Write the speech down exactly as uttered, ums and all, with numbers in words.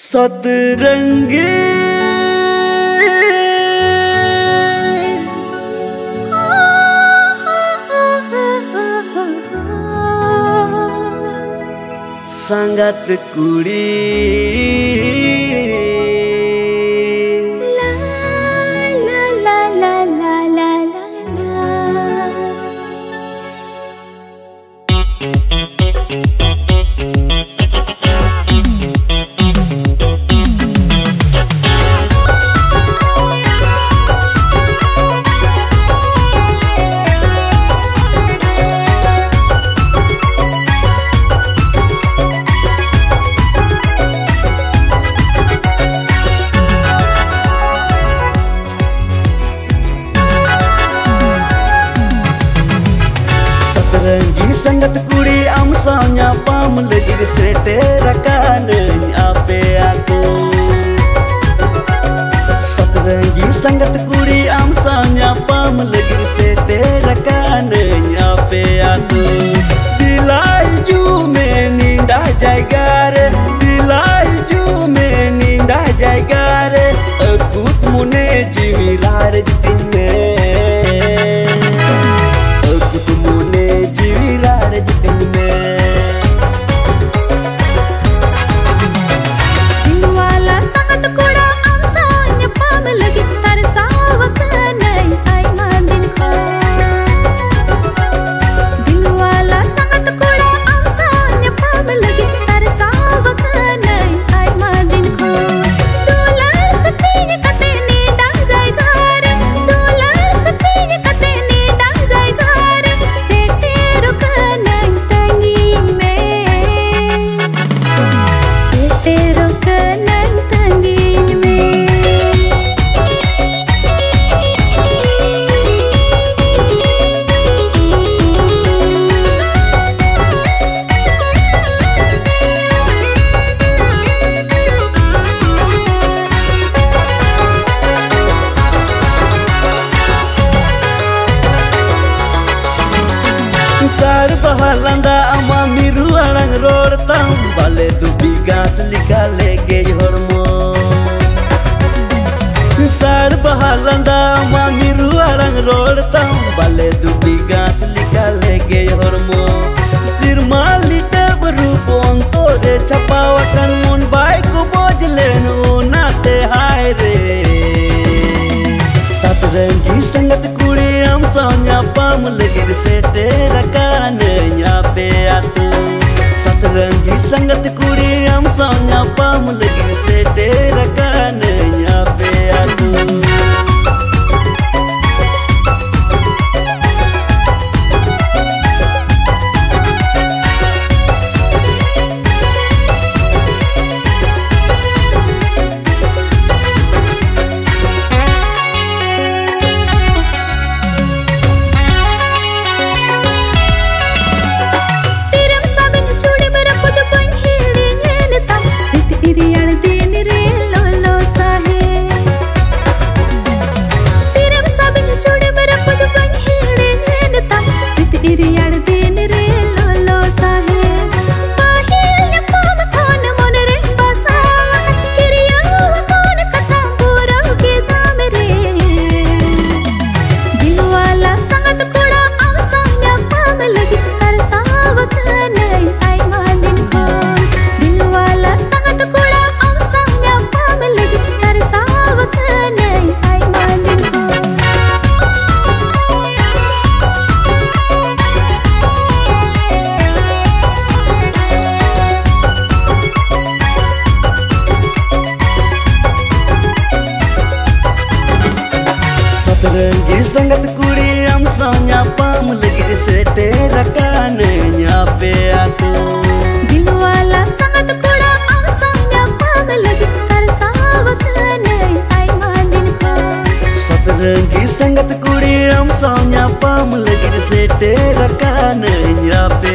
सतरंगी संगत कुड़ी। सतरंगी संगत कुड़ी आम सान्या पाम लगी से तेरा कान आपे आको। सतरंगी संगत कुड़ी आम सान्या पाम लगी से तेरा कान आपे आको। दिलाई जू में नींदा जाएगा रे, दिलाई जू में नींदा जाएगा रे, अकूत मुने जीवी लार जितिन में सार बहालंदा अमा मिरू अड़ंग रोड़ता बाले दुबी घास निकाले गे हरमो। सार बहालंदा अमा मिरू अड़ंग रोड़ता बाले दुबी घास निकाले गे हरमो। सिरमाली टेब रूप अंतो रे छपावकन मुन बाई को बोझ लेनो नाते हाय रे। सतरंगी संगत कुड़ी हम सोन्या पाम लगी से तेरा कान पे आतो। सतरंगी संगत कुड़ी हम सोन्या पाम लगी से तेरा कान पे आतो। सतरंगी संगत कुड़ी हम सोन्या पाम लगी से तेरा कान पे आतो। दिलवाला संगत कुड़ा हम सोन्या पाम लगी तेरा सावधान आई मानिन को। सतरंगी संगत कुड़ी हम सोन्या पाम लगी से तेरा कान पे।